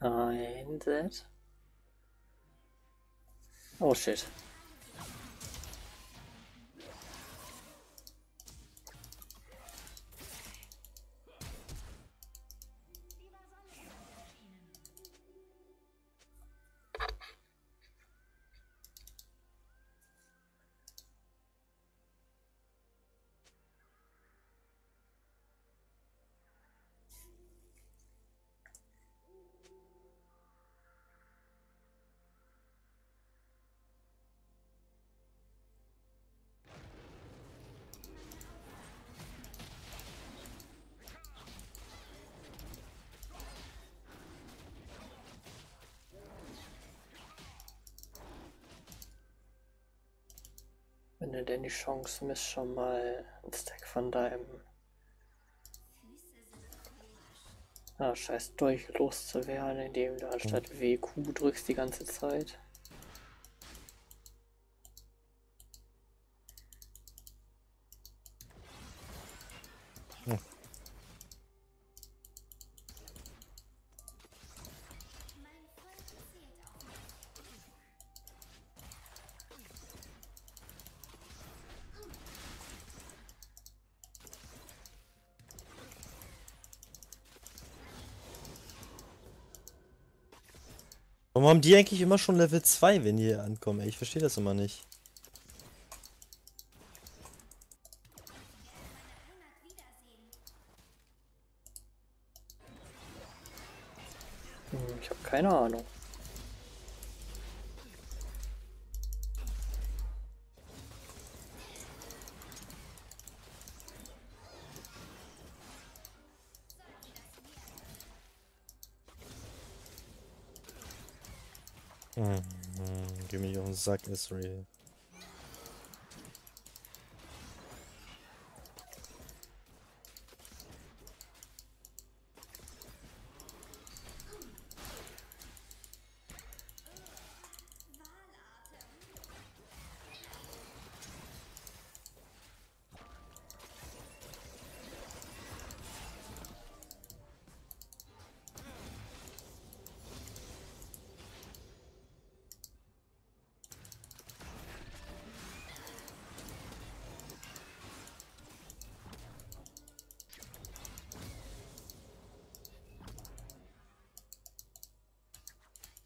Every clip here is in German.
And that. Oh shit. Wenn er denn die Chance misst, schon mal einen Stack von deinem Scheiß durch loszuwerden, indem du anstatt WQ drückst die ganze Zeit. Warum haben die eigentlich immer schon Level 2, wenn die hier ankommen? Ey, ich verstehe das immer nicht. Ich habe keine Ahnung. Geh mich auf den Sack, Israel.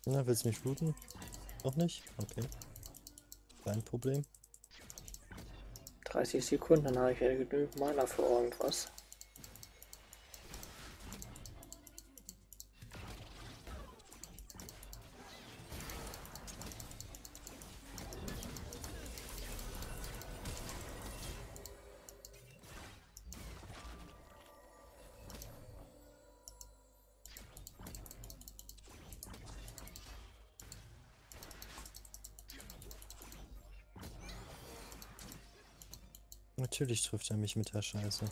Na, willst du mich looten? Noch nicht? Okay. Kein Problem. 30 Sekunden, dann habe ich ja genügend Mana für irgendwas. Natürlich trifft er mich mit der Scheiße.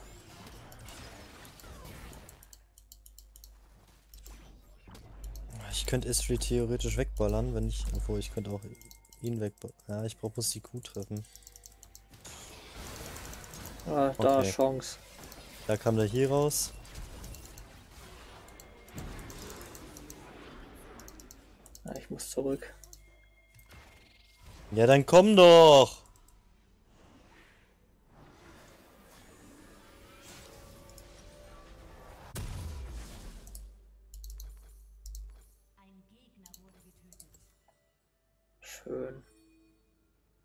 Ich könnte Istri theoretisch wegballern, wenn ich... Obwohl, ich könnte auch ihn wegballern. Ja, ich brauche bloß die Q treffen. Ah, da okay. Chance. Da kam der hier raus. Ja, ich muss zurück. Ja, dann komm doch!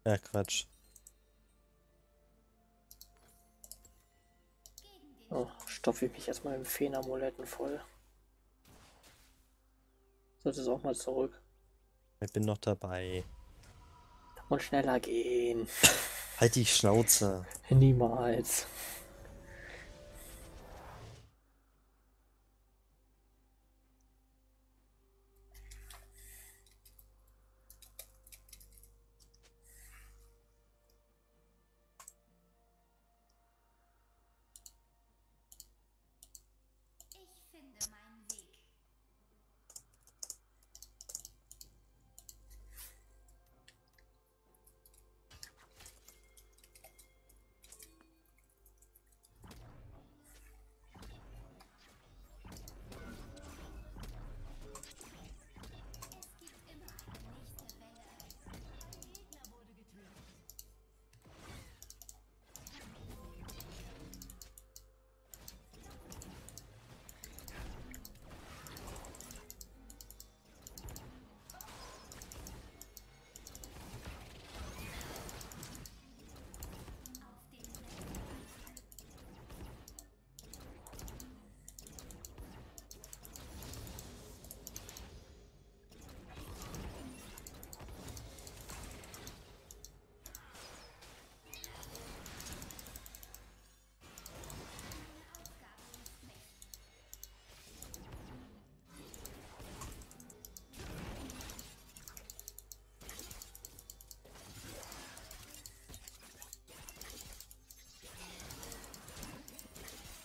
Ja, Quatsch. Oh, stopfe ich mich erstmal im Feen-Amuletten voll. Sollte es auch mal zurück. Ich bin noch dabei. Und schneller gehen. Halt die Schnauze. Niemals.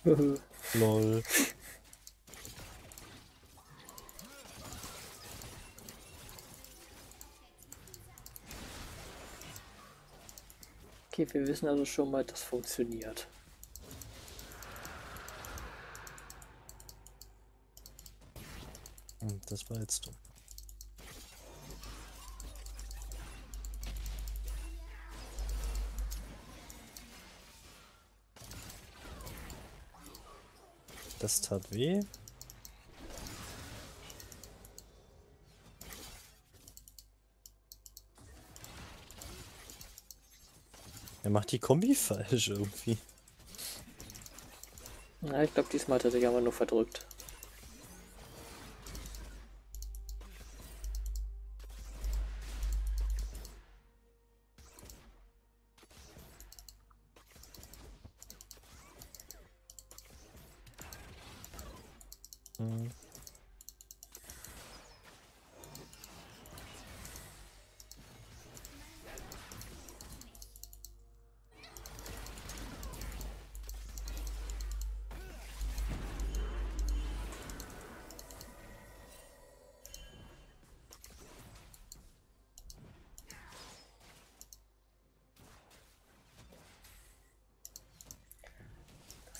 Lol. Okay, wir wissen also schon mal, das funktioniert. Und das war jetzt dumm. Das tat weh. Er macht die Kombi falsch irgendwie. Na, ich glaube, diesmal hat er sich aber nur verdrückt.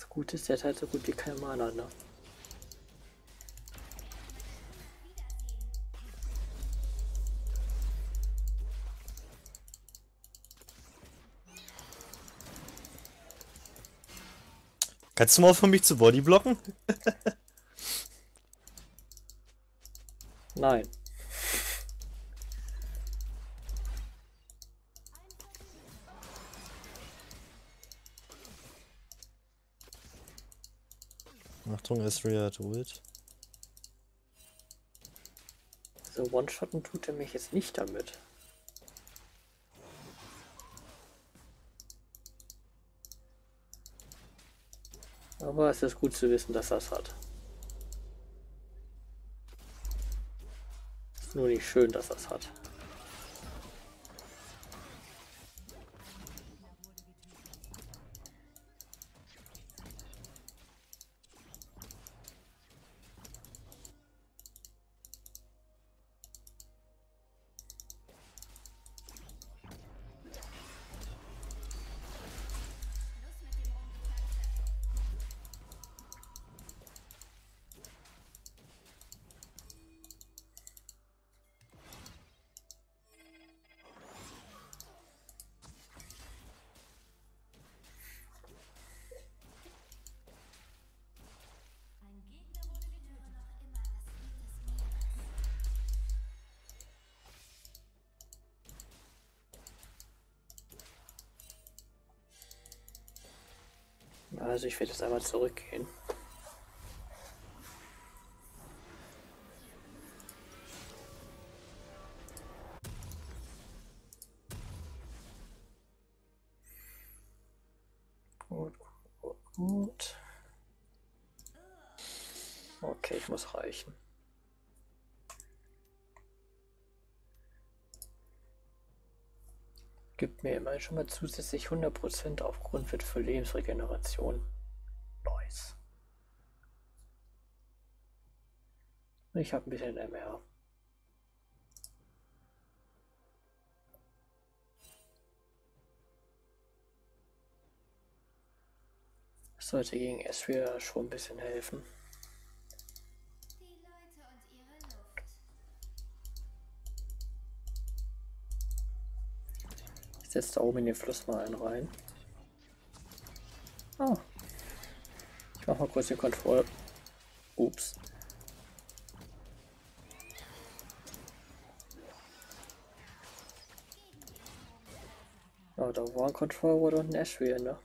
Gut ist, der hat halt so gut wie kein Mana, ne? Kannst du mal von mich zu Bodyblocken? Nein. Achtung, Ezreal hat Ult. So one-shotten tut er mich jetzt nicht damit. Aber es ist gut zu wissen, dass er es hat. Ist nur nicht schön, dass er es hat. Also ich werde jetzt einmal zurückgehen. Gut, gut, gut. Okay, ich muss reichen. Gibt mir immerhin schon mal zusätzlich 100% auf Grundwert für Lebensregeneration. Nice. Ich habe ein bisschen MR. Das sollte gegen Ezreal schon ein bisschen helfen. Setzt da oben in den Fluss mal einen rein. Oh. Ich mach mal kurz den Control. Ups. Oh, da war ein Control und ein Ezreal, ne?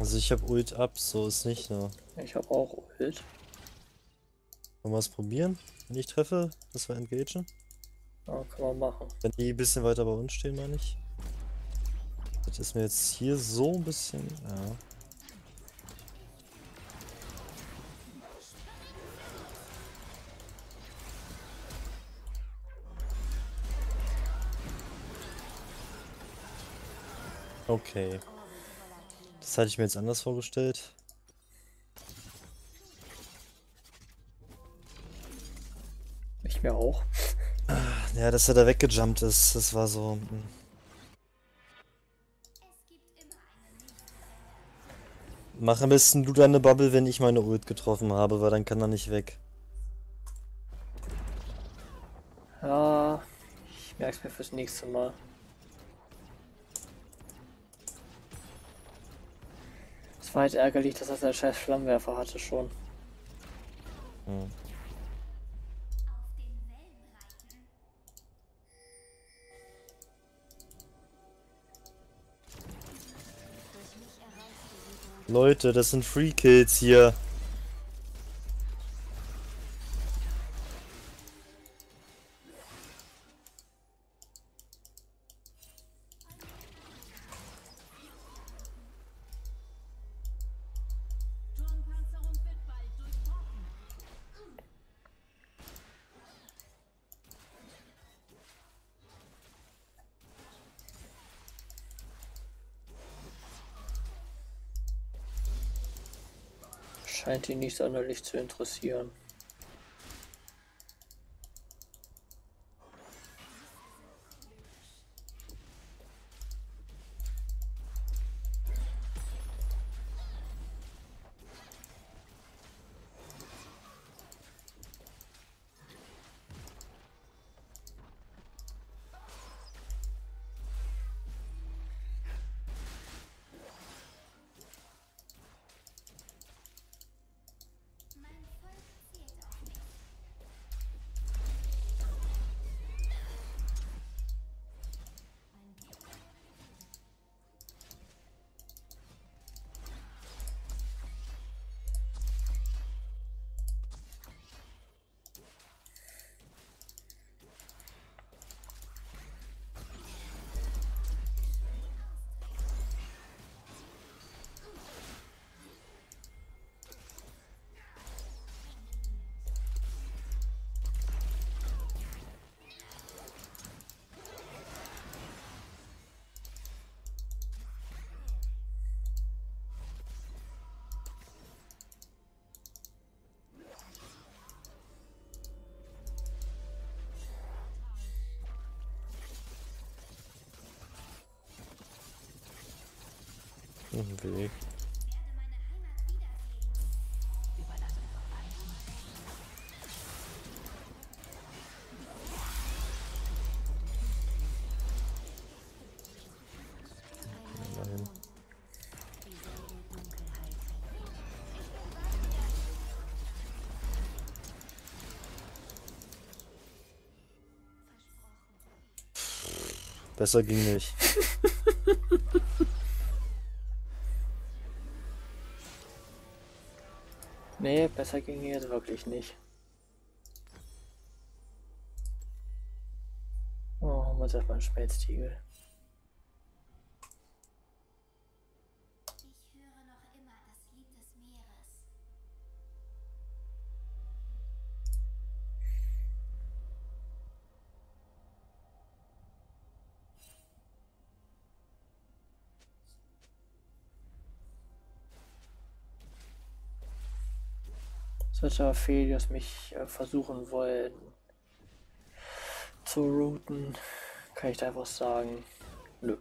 Also ich hab Ult ab, so ist nicht, ne? Ich hab auch Ult. Wollen wir es probieren? Wenn ich treffe, dass wir engagen? Ja, kann man machen. Wenn die ein bisschen weiter bei uns stehen, meine ich. Das ist mir jetzt hier so ein bisschen... Ja. Okay. Das hatte ich mir jetzt anders vorgestellt. Ich mir auch. Ja, dass er da weggejumpt ist, das war so... Mach am besten du deine Bubble, wenn ich meine Ult getroffen habe, weil dann kann er nicht weg. Ja, ich merk's mir fürs nächste Mal. Es war halt ärgerlich, dass er seinen scheiß Flammenwerfer hatte schon. Hm. Leute, das sind Free Kills hier. Scheint ihn nicht sonderlich zu interessieren. Weg. Besser ging nicht. Nee, besser ging jetzt wirklich nicht. Oh, haben wir jetzt erstmal einen Schmelztiegel. Ich höre noch immer das Lied des Meeres. Sollte Aphelios mich versuchen wollen zu routen, kann ich da einfach sagen, nö.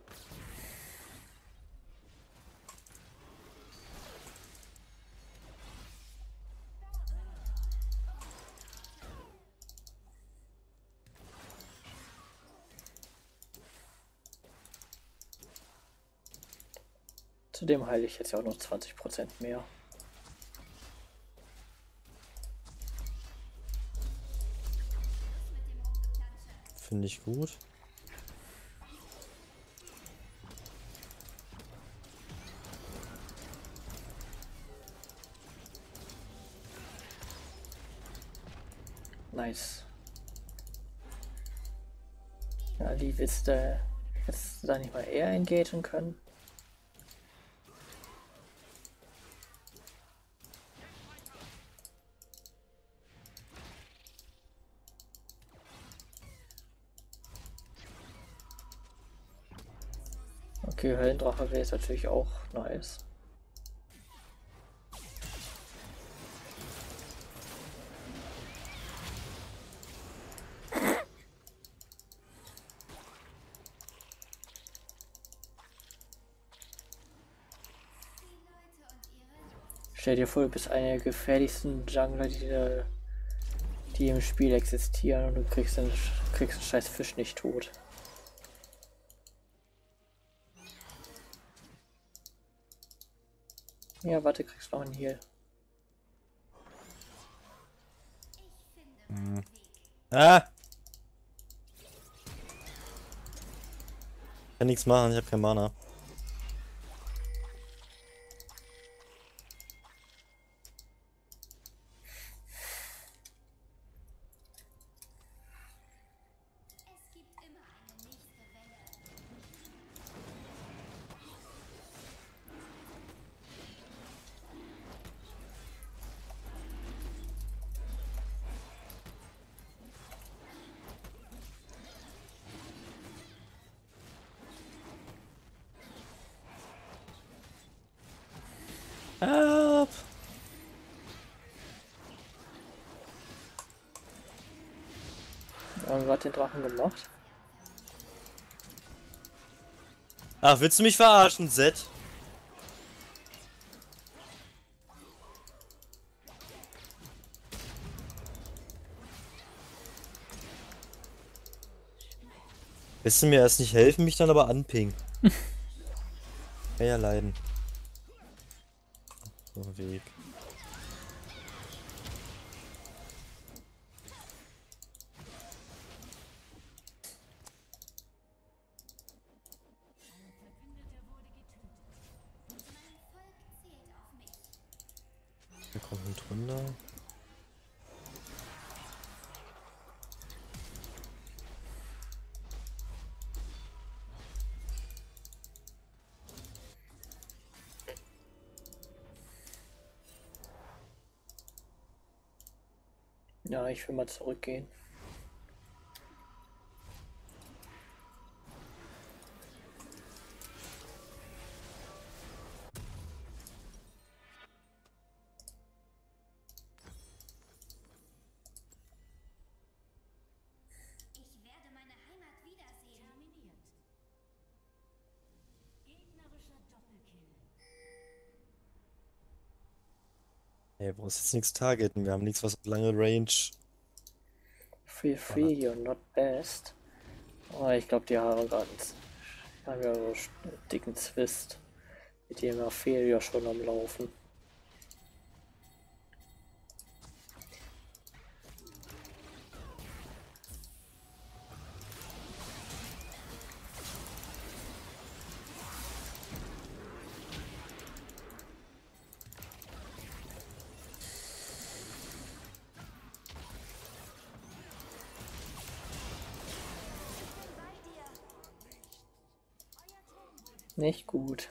Zudem heile ich jetzt ja auch noch 20% mehr. Finde ich gut. Nice. Ja, die hättest du da nicht mal eher engagieren können. Okay, Höllendrache wäre jetzt natürlich auch nice. Stell dir vor, du bist einer der gefährlichsten Jungler, die im Spiel existieren, und du kriegst einen scheiß Fisch nicht tot. Ja, warte, kriegst noch einen Heal. Mhm. Ah! Ich kann nichts machen, ich hab kein Mana. Help! Haben wir den Drachen gemacht? Ach, willst du mich verarschen, Zed? Willst du mir erst nicht helfen, mich dann aber anpingen? Kann ja leiden. Weg. Hier kommt ein Trunder. Ja, ich will mal zurückgehen. Ich werde meine Heimat wiedersehen. Terminiert. Gegnerischer Doppelkill. Ey, wo ist jetzt nichts targeten? Wir haben nichts, was lange Range. Feel free, you're not best. Oh, ich glaube, die haben ja so einen dicken Zwist. Mit dem Affair ja schon am Laufen. Nicht gut.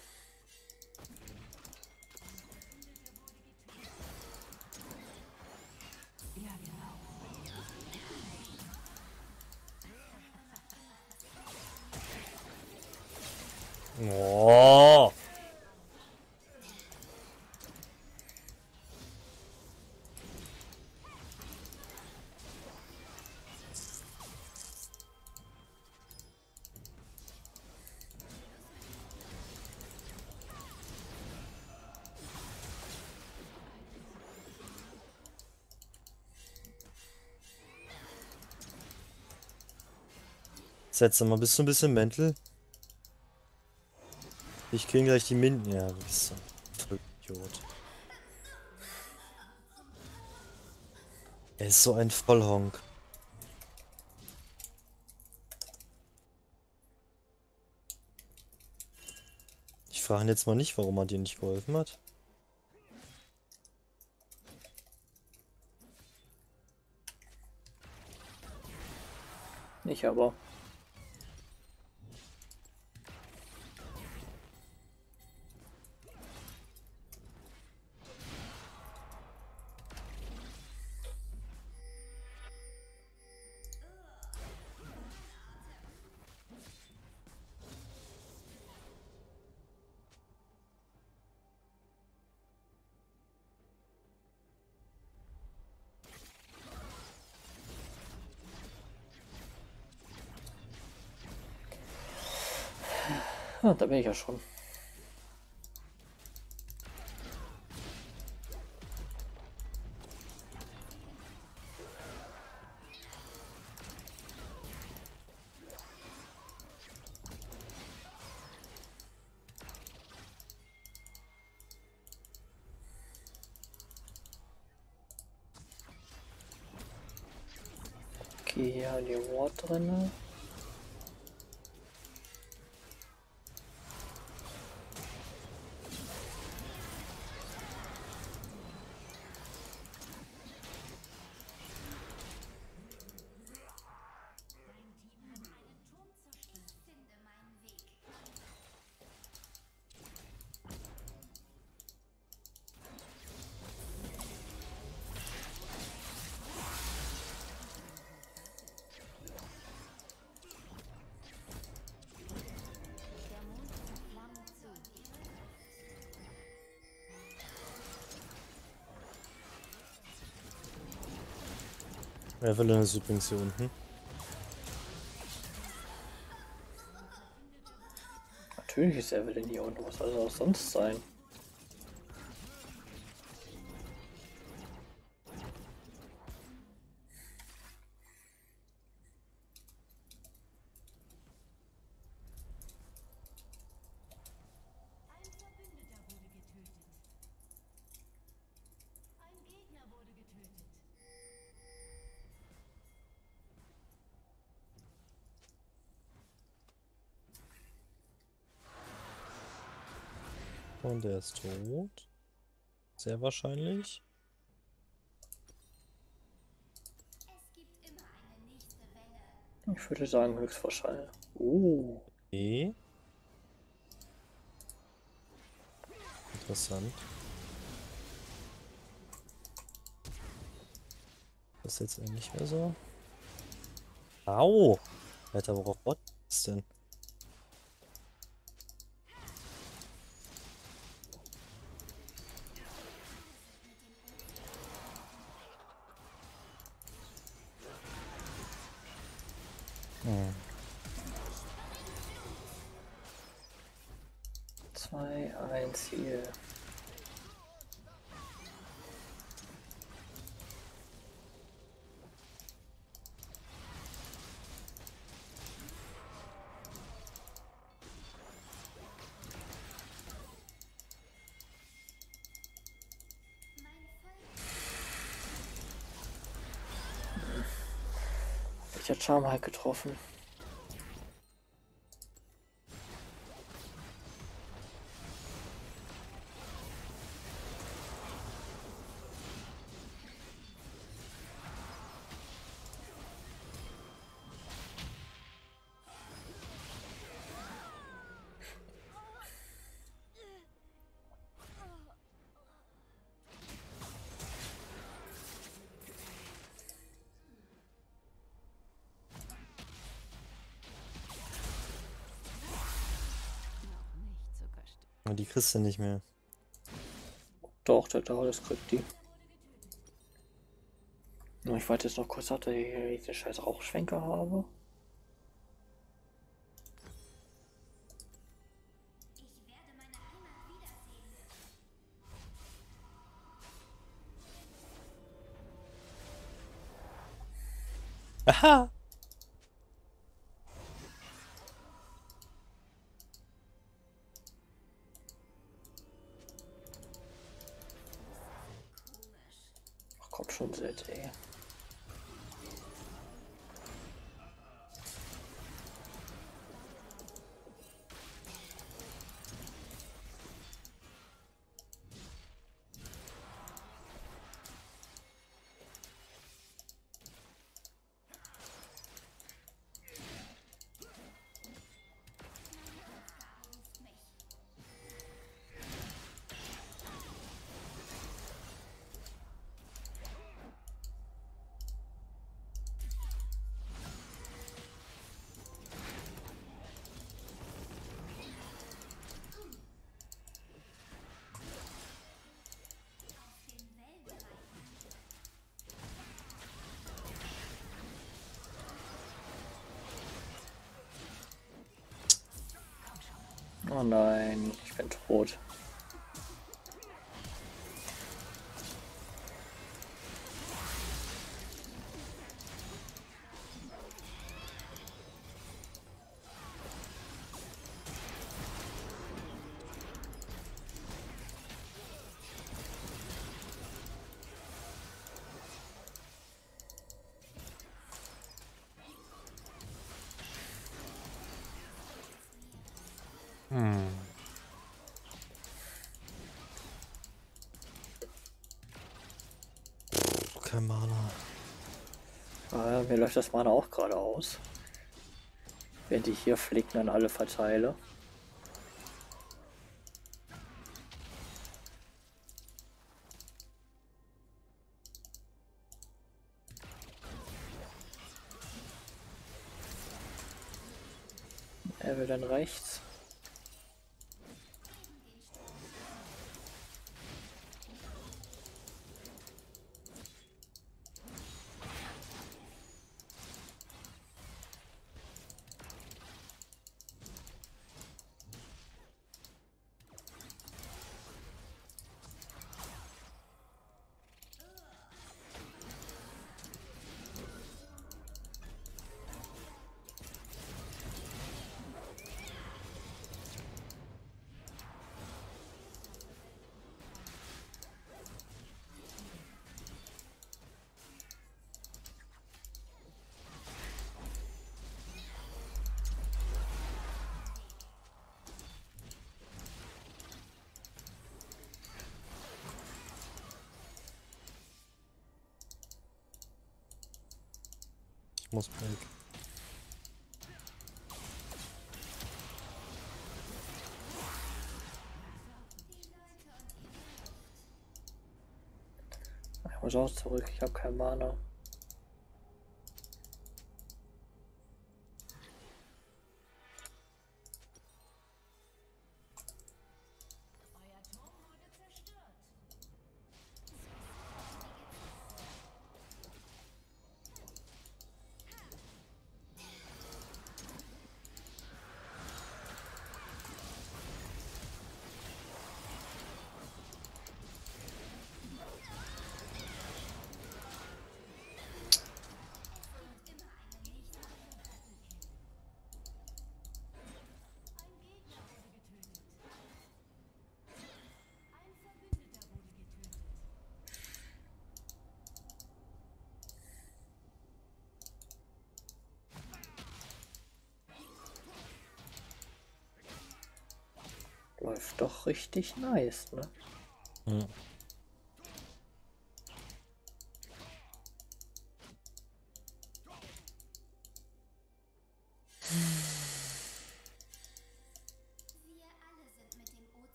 Ja, genau. Oh. Setz mal, bist du ein bisschen mental? Ich kriege gleich die Minden, ja, du bist so ein Idiot. Er ist so ein Vollhonk. Ich frage ihn jetzt mal nicht, warum er dir nicht geholfen hat. nicht, aber... Ah, da bin ich ja schon. Okay, hier hat die Ward drin. Evelyn ist übrigens hier unten. Natürlich ist Evelyn hier unten, was soll das auch sonst sein? Und der ist tot. Sehr wahrscheinlich. Ich würde sagen höchstwahrscheinlich. Oh. Okay. Interessant. Das ist jetzt eigentlich mehr so. Au! Alter, worauf bot ist denn? Ich hab Charme halt getroffen. Die kriegst du nicht mehr. Doch, der Dauer, das kriegt die. Ich warte jetzt noch kurz ab, dass ich den scheiß Rauchschwenker habe. Aha! Schon Set, ey. Oh nein, ich bin tot. Kein Mana. Ah, mir läuft das Mana auch gerade aus. Wenn die hier flicken, dann alle verteile. Er will dann rechts. Ich muss weg. Ich muss auch zurück, ich habe kein Mana. Läuft doch richtig nice, ne? Ja.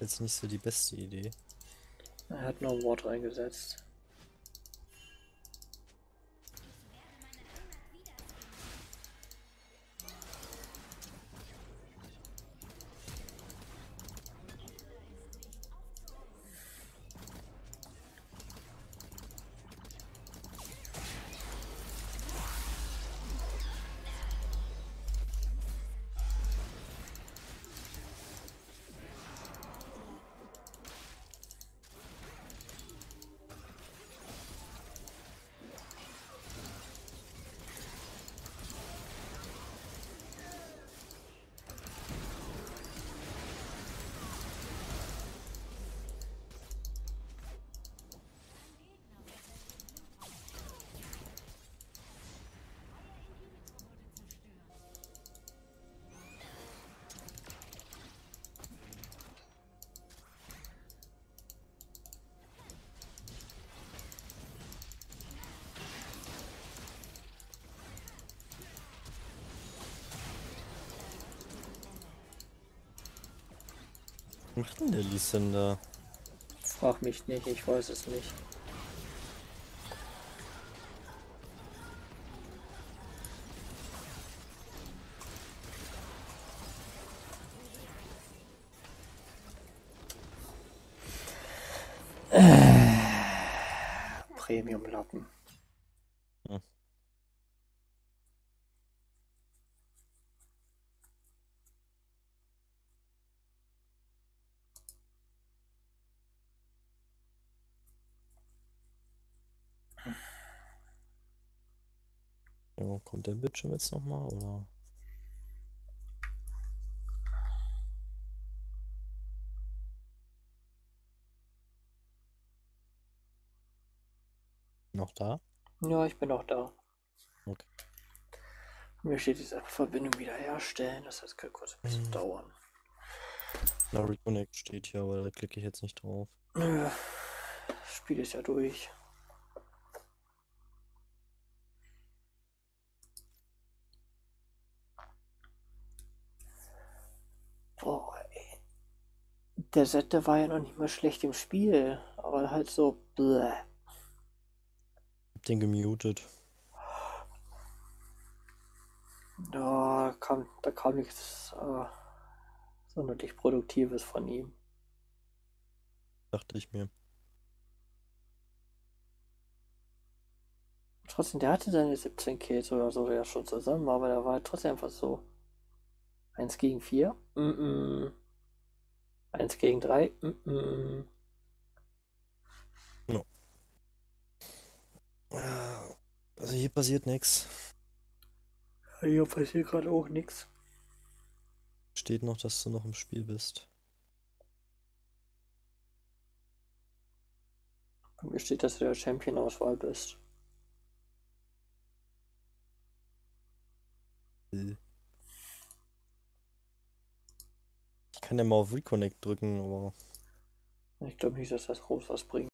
Jetzt nicht so die beste Idee. Er hat noch ein Wort reingesetzt. Was macht denn der Lisander? Frag mich nicht, ich weiß es nicht. Premium-Lappen. Hm. Ja, kommt der Bildschirm jetzt nochmal, oder? Noch da? Ja, ich bin noch da. Okay. Mir steht jetzt einfach Verbindung wiederherstellen, das heißt, kann kurz ein bisschen dauern. Na, Reconnect steht hier, aber da klicke ich jetzt nicht drauf. Ja, das Spiel ist ja durch. Boah, ey. Der Set, der war ja noch nicht mal schlecht im Spiel, aber halt so bleh. Den gemutet. Ja, da kam nichts sonderlich Produktives von ihm. Dachte ich mir. Trotzdem, der hatte seine 17 Kills oder so ja schon zusammen, aber der war halt trotzdem einfach so. 1 gegen 4? 1 gegen 3? No. Also hier passiert nichts. Hier passiert gerade auch nichts. Steht noch, dass du noch im Spiel bist. Bei mir steht, dass du der Champion-Auswahl bist. Ich kann ja mal auf Reconnect drücken, aber... Ich glaube nicht, dass das groß was bringt.